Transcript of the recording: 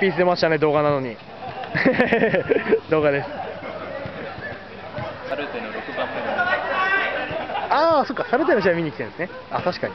ピース出ましたね、動画なのに動画です。サルーテの6番目の、ああ、そっか、サルーテの試合見に来てるんですね。あ、確かに。